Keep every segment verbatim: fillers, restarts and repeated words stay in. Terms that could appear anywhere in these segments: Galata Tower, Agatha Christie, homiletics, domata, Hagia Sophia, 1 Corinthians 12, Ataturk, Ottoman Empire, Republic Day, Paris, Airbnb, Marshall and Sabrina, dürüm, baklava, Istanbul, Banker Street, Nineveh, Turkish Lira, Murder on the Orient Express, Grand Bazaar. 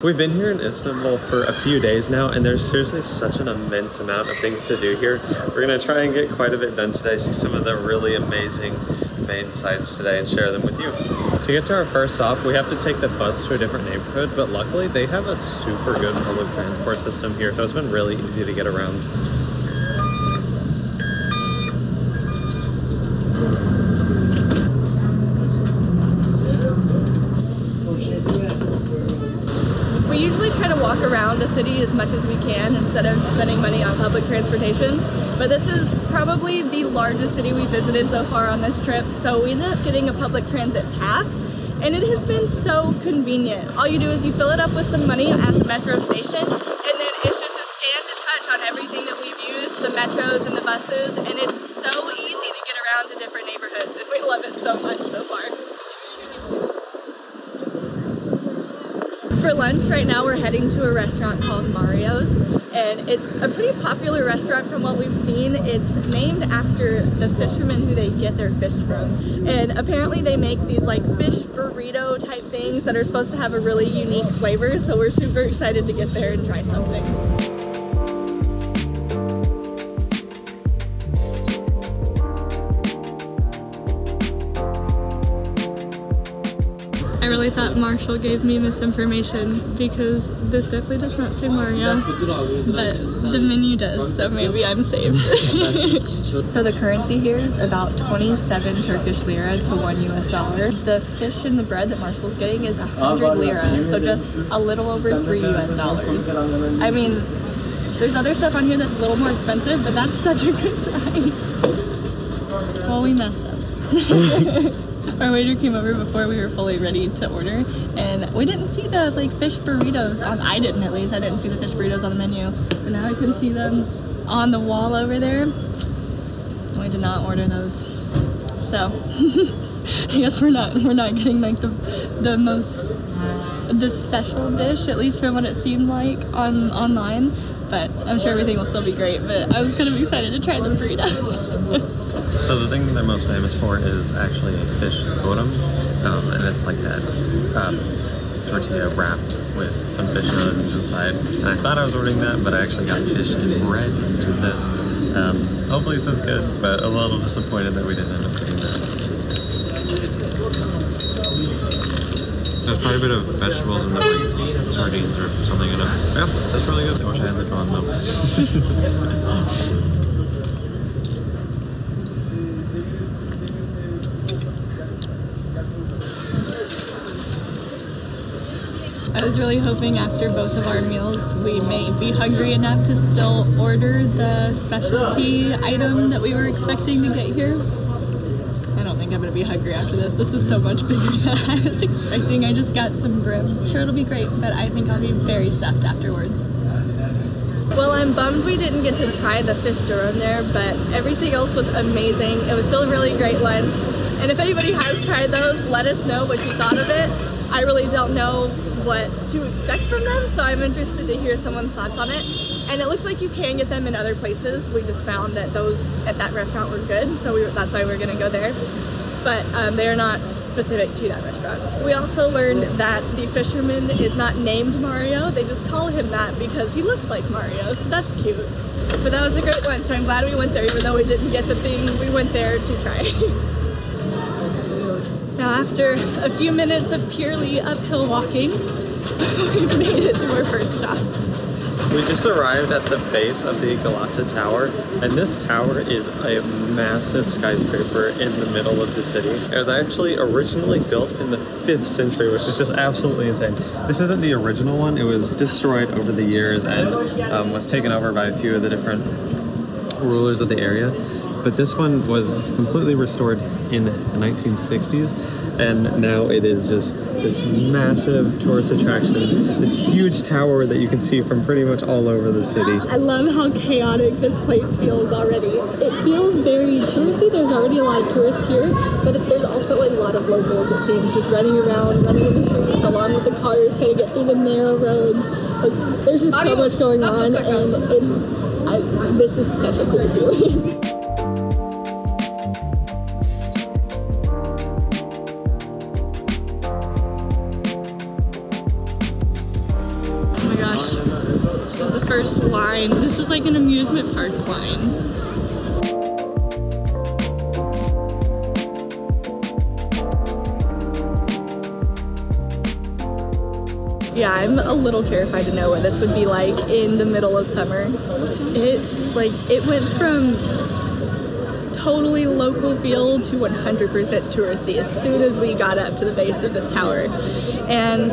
We've been here in Istanbul for a few days now, and there's seriously such an immense amount of things to do here. We're going to try and get quite a bit done today, see some of the really amazing main sites today and share them with you. To get to our first stop, we have to take the bus to a different neighborhood, but luckily they have a super good public transport system here, so it's been really easy to get around. Around a city as much as we can instead of spending money on public transportation, but this is probably the largest city we visited so far on this trip, so we ended up getting a public transit pass, and it has been so convenient. All you do is you fill it up with some money at the metro station, and then it's just a scan to touch on everything that we've used, the metros and the buses, and it's so easy to get around to different neighborhoods, and we love it so much so far. For lunch right now we're heading to a restaurant called Mario's, and it's a pretty popular restaurant from what we've seen. It's named after the fishermen who they get their fish from, and apparently they make these like fish burrito type things that are supposed to have a really unique flavor, so we're super excited to get there and try something. I really thought Marshall gave me misinformation because this definitely does not say Mario, but the menu does, so maybe I'm saved. So the currency here is about twenty-seven Turkish Lira to one U S dollar. The fish and the bread that Marshall's getting is one hundred Lira, so just a little over three U S dollars. I mean, there's other stuff on here that's a little more expensive, but that's such a good price. Well, we messed up. Our waiter came over before we were fully ready to order, and we didn't see the like fish burritos on, I didn't at least, I didn't see the fish burritos on the menu, but now I can see them on the wall over there, and we did not order those, so I guess we're not, we're not getting like the, the most, the special dish, at least from what it seemed like on online, but I'm sure everything will still be great, but I was kind of excited to try the burritos. So the thing they're most famous for is actually a fish totem, um, and it's like that um, tortilla wrapped with some fish noodles inside. And I thought I was ordering that, but I actually got fish and bread, which is this. Um, hopefully it's as good, but a little disappointed that we didn't end up getting that. There's probably a bit of vegetables in there, like sardines or something in it. Yep, that's really good. I wish I had the drawn though. I was really hoping after both of our meals we may be hungry enough to still order the specialty item that we were expecting to get here. I don't think I'm going to be hungry after this. This is so much bigger than I was expecting. I just got some brim. Sure, it'll be great, but I think I'll be very stuffed afterwards. Well, I'm bummed we didn't get to try the fish durum there, but everything else was amazing. It was still a really great lunch, and if anybody has tried those, let us know what you thought of it. I really don't know what to expect from them, so I'm interested to hear someone's thoughts on it. And it looks like you can get them in other places. We just found that those at that restaurant were good, so we, that's why we're gonna go there. But um, they're not specific to that restaurant. We also learned that the fisherman is not named Mario. They just call him that because he looks like Mario, so that's cute. But that was a great lunch. I'm glad we went there, even though we didn't get the thing we went there to try. Now after a few minutes of purely uphill walking, we've made it to our first stop. We just arrived at the base of the Galata Tower, and this tower is a massive skyscraper in the middle of the city. It was actually originally built in the fifth century, which is just absolutely insane. This isn't the original one. It was destroyed over the years and um, was taken over by a few of the different rulers of the area. But this one was completely restored in the nineteen sixties, and now it is just this massive tourist attraction, this huge tower that you can see from pretty much all over the city. I love how chaotic this place feels already. It feels very touristy. There's already a lot of tourists here, but there's also a lot of locals, it seems, just running around, running in the streets, along with the cars, trying to get through the narrow roads. Like, there's just so much going on, and it's, I, this is such a cool feeling. gosh. This is the first line. This is like an amusement park line. Yeah, I'm a little terrified to know what this would be like in the middle of summer. It, like, it went from totally local feel to one hundred percent touristy as soon as we got up to the base of this tower. And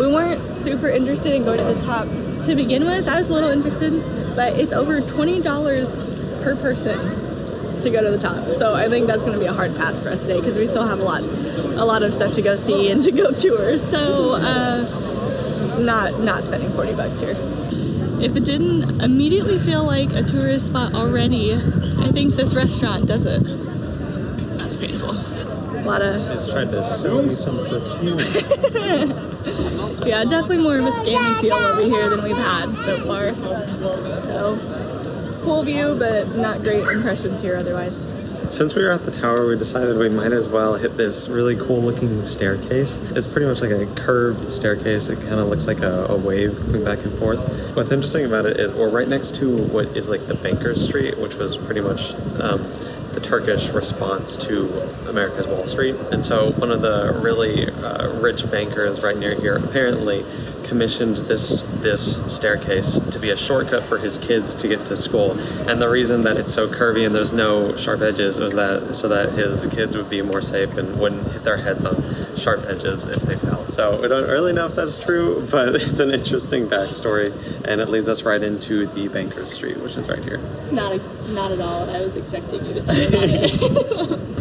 we weren't super interested in going to the top to begin with. I was a little interested, but it's over twenty dollars per person to go to the top. So I think that's going to be a hard pass for us today because we still have a lot a lot of stuff to go see and to go tour, so uh, not not spending forty bucks here. If it didn't immediately feel like a tourist spot already, I think this restaurant does it. That's painful. A lot of... Just tried to sell me some perfume. Yeah, definitely more of a scammy feel over here than we've had so far. So, cool view, but not great impressions here otherwise. Since we were at the tower, we decided we might as well hit this really cool looking staircase. It's pretty much like a curved staircase. It kind of looks like a, a wave going back and forth. What's interesting about it is we're right next to what is like the Banker Street, which was pretty much um, the Turkish response to America's Wall Street. And so one of the really uh, rich bankers right near here apparently commissioned this this staircase to be a shortcut for his kids to get to school, and the reason that it's so curvy and there's no sharp edges was that so that his kids would be more safe and wouldn't hit their heads on sharp edges if they fell. So we don't really know if that's true, but it's an interesting backstory, and it leads us right into the Banker Street, which is right here. It's not ex not at all what I was expecting you to say about it.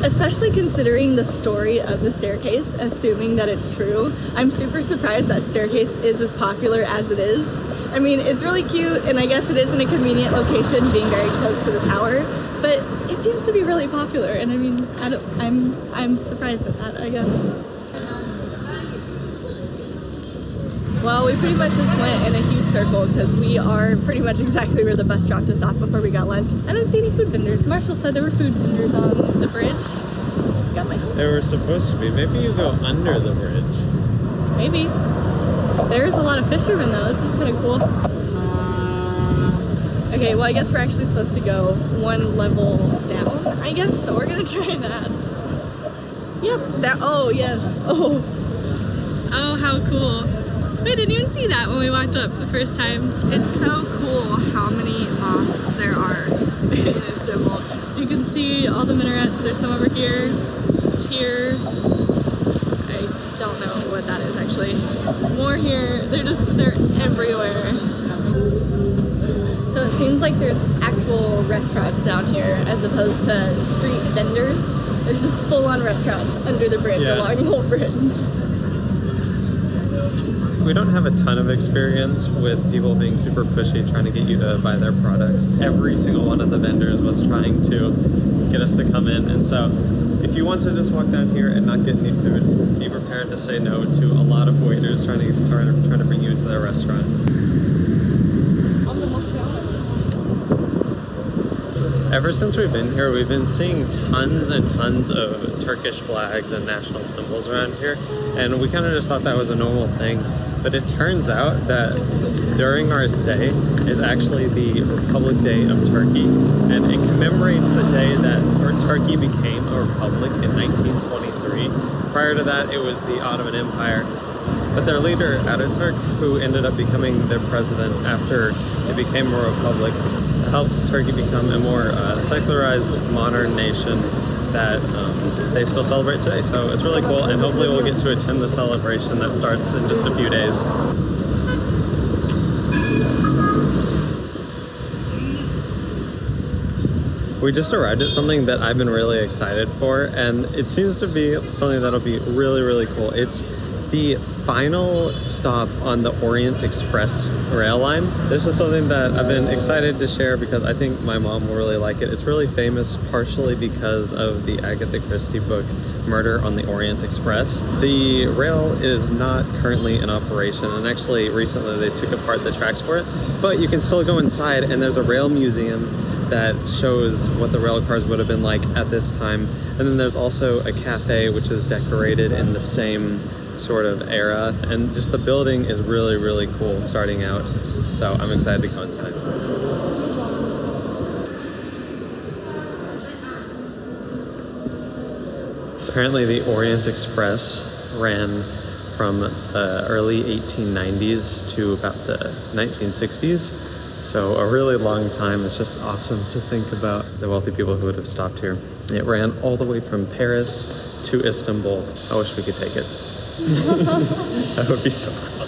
Especially considering the story of the staircase, assuming that it's true, I'm super surprised that staircase is as popular as it is. I mean, it's really cute, and I guess it is in a convenient location being very close to the tower, but it seems to be really popular, and I mean, I don't, I'm, I'm surprised at that, I guess. Well, we pretty much just went in a huge circle because we are pretty much exactly where the bus dropped us off before we got lunch. I don't see any food vendors. Marshall said there were food vendors on the bridge. Got my... There were supposed to be. Maybe you go under the bridge. Maybe. There's a lot of fishermen though, this is kind of cool. Okay, well I guess we're actually supposed to go one level down, I guess, so we're gonna try that. Yep, that, oh yes, oh. Oh, how cool. We didn't even see that when we walked up the first time. It's so cool how many mosques there are in Istanbul. So you can see all the minarets, there's some over here, just here. Don't know what that is actually. More here, they're just, they're everywhere. So it seems like there's actual restaurants down here as opposed to street vendors. There's just full-on restaurants under the bridge, yeah. Along the whole bridge. We don't have a ton of experience with people being super pushy trying to get you to buy their products. Every single one of the vendors was trying to get us to come in, and so if you want to just walk down here and not get any food, be prepared to say no to a lot of waiters trying to trying to bring you into their restaurant. Ever since we've been here, we've been seeing tons and tons of Turkish flags and national symbols around here, and we kind of just thought that was a normal thing. But it turns out that during our stay is actually the Republic Day of Turkey, and it commemorates the day that or Turkey became a republic in nineteen twenty-three. Prior to that, it was the Ottoman Empire. But their leader, Ataturk, who ended up becoming their president after it became a republic, helps Turkey become a more uh, secularized, modern nation that um, they still celebrate today. So it's really cool, and hopefully we'll get to attend the celebration that starts in just a few days. We just arrived at something that I've been really excited for, and it seems to be something that'll be really, really cool. It's the final stop on the Orient Express rail line. This is something that I've been excited to share because I think my mom will really like it. It's really famous partially because of the Agatha Christie book, Murder on the Orient Express. The rail is not currently in operation, and actually recently they took apart the tracks for it, but you can still go inside and there's a rail museum that shows what the rail cars would have been like at this time. And then there's also a cafe which is decorated in the same sort of era, and just the building is really, really cool starting out, so I'm excited to go inside. Apparently the Orient Express ran from the early eighteen nineties to about the nineteen sixties. So a really long time. It's just awesome to think about the wealthy people who would have stopped here. It ran all the way from Paris to Istanbul. I wish we could take it. That would be so cool.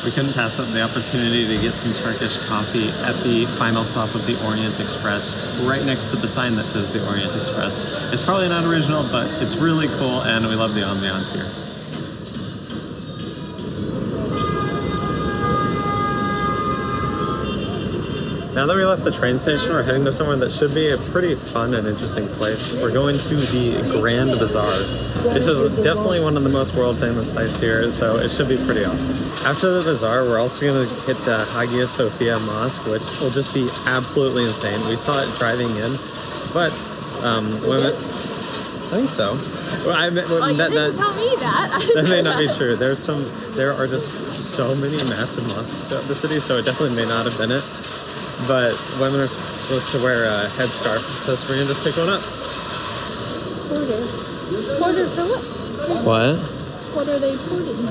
We couldn't pass up the opportunity to get some Turkish coffee at the final stop of the Orient Express, right next to the sign that says the Orient Express. It's probably not original, but it's really cool, and we love the ambiance here. Now that we left the train station, we're heading to somewhere that should be a pretty fun and interesting place. We're going to the Grand Bazaar. This is definitely one of the most world-famous sites here, so it should be pretty awesome. After the bazaar, we're also going to hit the Hagia Sophia Mosque, which will just be absolutely insane. We saw it driving in, but um, women... I think so. Well, I mean, well, that, you didn't that, tell me that. That may not be true. There's some. There are just so many massive mosques throughout the city, so it definitely may not have been it. But women are supposed to wear a headscarf, so Sabrina just picked one up. Quarter. Quarter for what? What? What are they putting?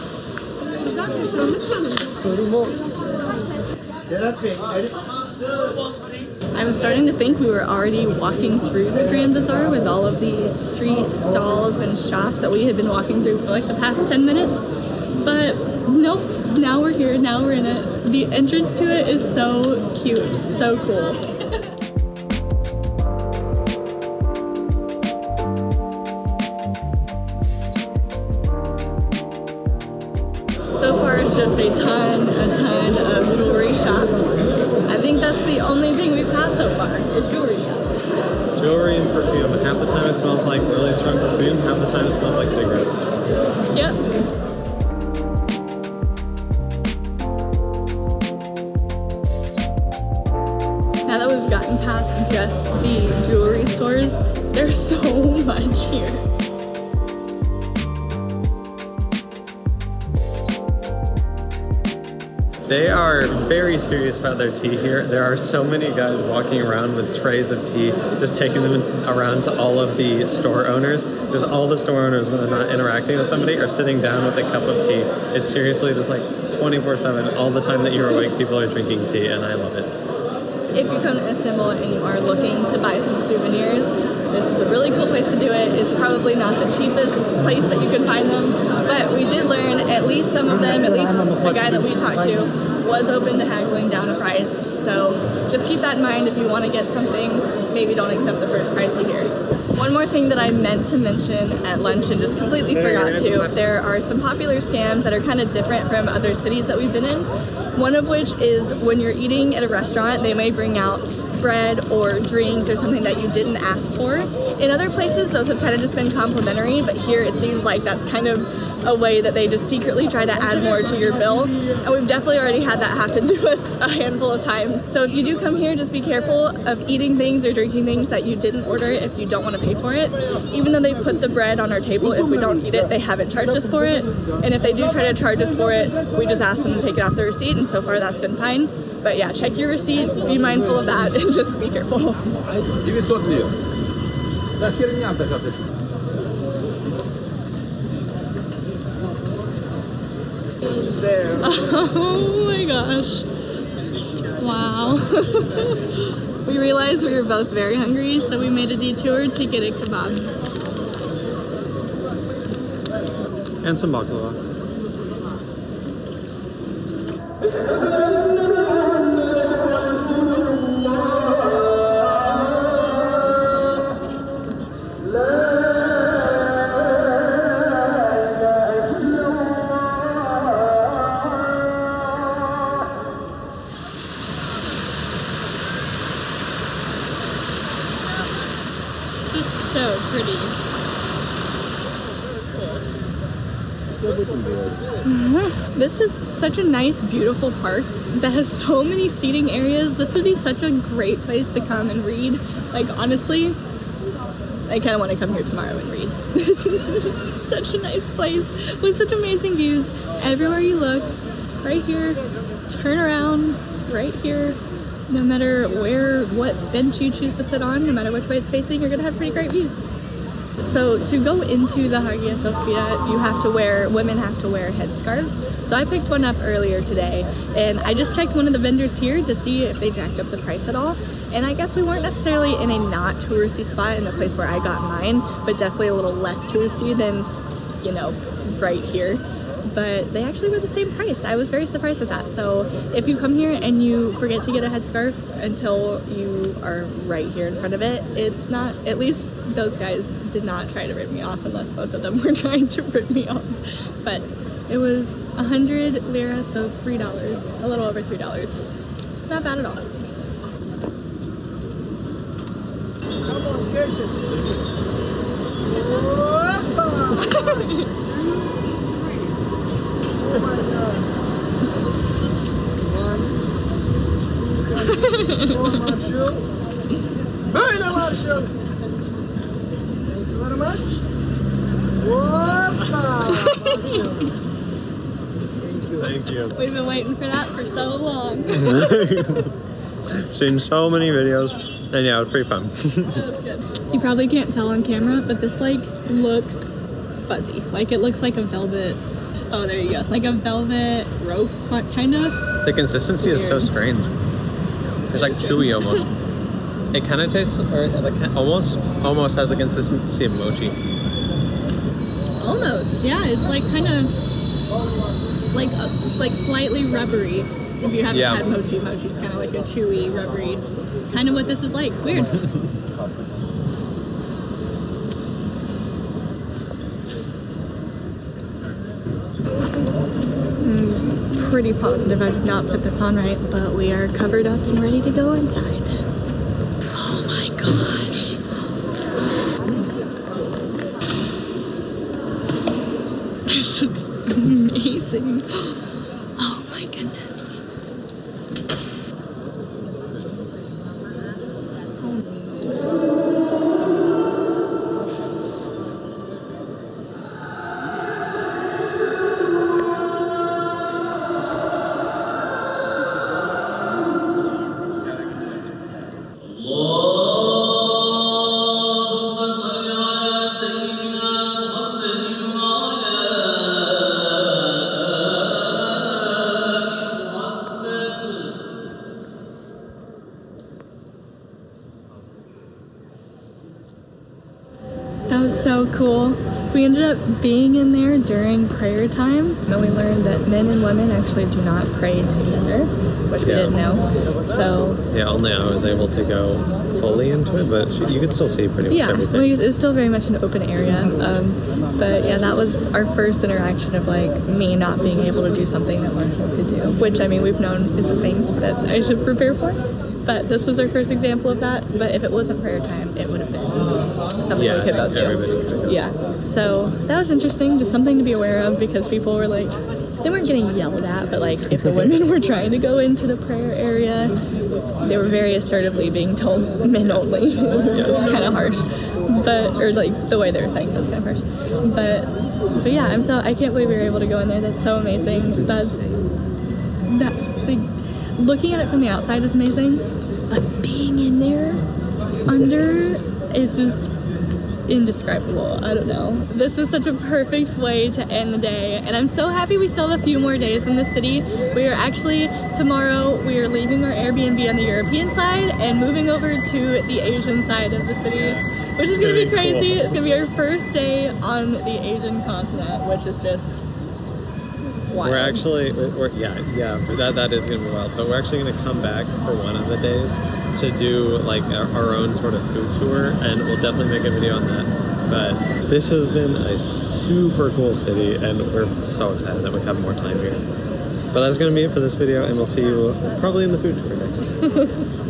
I was starting to think we were already walking through the Grand Bazaar with all of the street stalls and shops that we had been walking through for like the past ten minutes. But nope, now we're here, now we're in it. The entrance to it is so cute, so cool. So far it's just a ton, a ton of jewelry shops. I think that's the only thing we've passed so far, is jewelry shops. Jewelry and perfume. Half the time it smells like really strong perfume, half the time it smells like cigarettes. Yep. Past just the jewelry stores, there's so much here. They are very serious about their tea here. There are so many guys walking around with trays of tea, just taking them around to all of the store owners. Just all the store owners, when they're not interacting with somebody, are sitting down with a cup of tea. It's seriously just like twenty-four seven, all the time that you're awake, people are drinking tea, and I love it. If you come to Istanbul and you are looking to buy some souvenirs, this is a really cool place to do it. It's probably not the cheapest place that you can find them, but we did learn at least some of them, at least the guy that we talked to, was open to haggling down a price. So just keep that in mind if you want to get something, maybe don't accept the first price you hear. One more thing that I meant to mention at lunch and just completely forgot to, there are some popular scams that are kind of different from other cities that we've been in. One of which is when you're eating at a restaurant, they may bring out bread or drinks or something that you didn't ask for. In other places, those have kind of just been complimentary, but here it seems like that's kind of a way that they just secretly try to add more to your bill. And we've definitely already had that happen to us a handful of times. So if you do come here, just be careful of eating things or drinking things that you didn't order if you don't want to pay for it. Even though they put the bread on our table, if we don't eat it, they haven't charged us for it. And if they do try to charge us for it, we just ask them to take it off the receipt, and so far that's been fine. But yeah, check your receipts, be mindful of that, and just be careful. Oh my gosh. Wow. We realized we were both very hungry, so we made a detour to get a kebab. And some baklava. This is such a nice, beautiful park that has so many seating areas. This would be such a great place to come and read. Like, honestly, I kind of want to come here tomorrow and read. This is such a nice place with such amazing views everywhere you look. Right here, turn around, right here. No matter where, what bench you choose to sit on, no matter which way it's facing, you're gonna have pretty great views. So to go into the Hagia Sophia, you have to wear, women have to wear headscarves. So I picked one up earlier today, and I just checked one of the vendors here to see if they jacked up the price at all. And I guess we weren't necessarily in a not touristy spot in the place where I got mine, but definitely a little less touristy than, you know, right here. But they actually were the same price. I was very surprised at that. So if you come here and you forget to get a headscarf until you are right here in front of it, it's not, at least those guys did not try to rip me off, unless both of them were trying to rip me off. But it was one hundred lira, so three dollars, a little over three dollars. It's not bad at all. We've been waiting for that for so long. Seen so many videos, and yeah, it was pretty fun. Good. You probably can't tell on camera, but this like looks fuzzy. Like it looks like a velvet. Oh, there you go. Like a velvet rope, kind of. The consistency Weird. is so strange. It's it like chewy almost. It kind of tastes, or like almost, almost has the consistency of mochi. Almost, yeah. It's like kind of. Like uh, it's like slightly rubbery. If you haven't yeah. had mochi, mochi's kind of like a chewy, rubbery, kind of what this is like. Weird. mm, pretty positive I did not put this on right, but we are covered up and ready to go inside. Oh my gosh. This is amazing. Oh my goodness. So cool. We ended up being in there during prayer time, and we learned that men and women actually do not pray together, which yeah. we didn't know. So yeah, only I was able to go fully into it, but you could still see pretty much yeah, everything. Yeah, it's still very much an open area. Um, but yeah, that was our first interaction of like me not being able to do something that one could do, which I mean we've known is a thing that I should prepare for. But this was our first example of that. But if it wasn't prayer time, it would have been something yeah, we could both do. Yeah. So that was interesting, just something to be aware of, because people were like, they weren't getting yelled at, but like if the women were trying to go into the prayer area, they were very assertively being told men only, which was kind of harsh. But or like the way they were saying it was kind of harsh. But but yeah, I'm so I can't believe we were able to go in there. That's so amazing. That's that like, looking at it from the outside is amazing, but being in there under is just indescribable. I don't know. This was such a perfect way to end the day, and I'm so happy we still have a few more days in the city. We are actually, tomorrow, we are leaving our Airbnb on the European side and moving over to the Asian side of the city, which is going to be crazy. Cool. It's going to be our first day on the Asian continent, which is just... Wild. We're actually, we're, yeah, yeah. For that, that is gonna be wild. But we're actually gonna come back for one of the days to do like our, our own sort of food tour, and we'll definitely make a video on that. But this has been a super cool city, and we're so excited that we have more time here. But that's gonna be it for this video, and we'll see you probably in the food tour next.